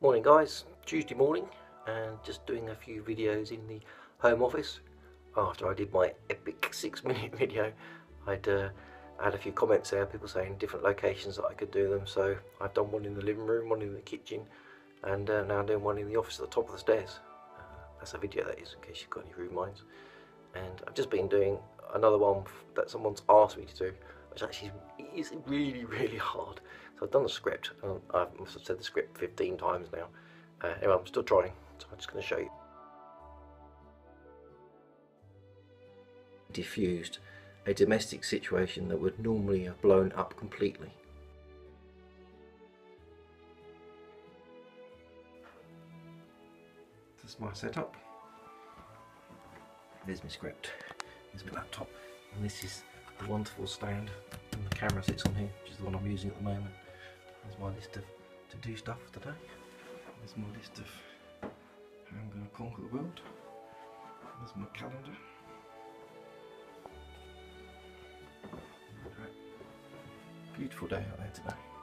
Morning guys, Tuesday morning, and just doing a few videos in the home office. After I did my epic 6-minute video, I'd had a few comments there, people saying different locations that I could do them, so I've done one in the living room, one in the kitchen, and now I'm doing one in the office at the top of the stairs. That's a video that is, in case you've got any rude minds. And I've just been doing another one that someone's asked me to do, which actually is really hard. So I've done the script, and I must have said the script 15 times now. Anyway, I'm still trying, so I'm just going to show you. Diffused a domestic situation that would normally have blown up completely. This is my setup. There's my script, there's my laptop, and this is the wonderful stand, and the camera sits on here, which is the one I'm using at the moment. There's my list of to-do stuff today. There's my list of how I'm going to conquer the world. There's my calendar. Beautiful day out there today.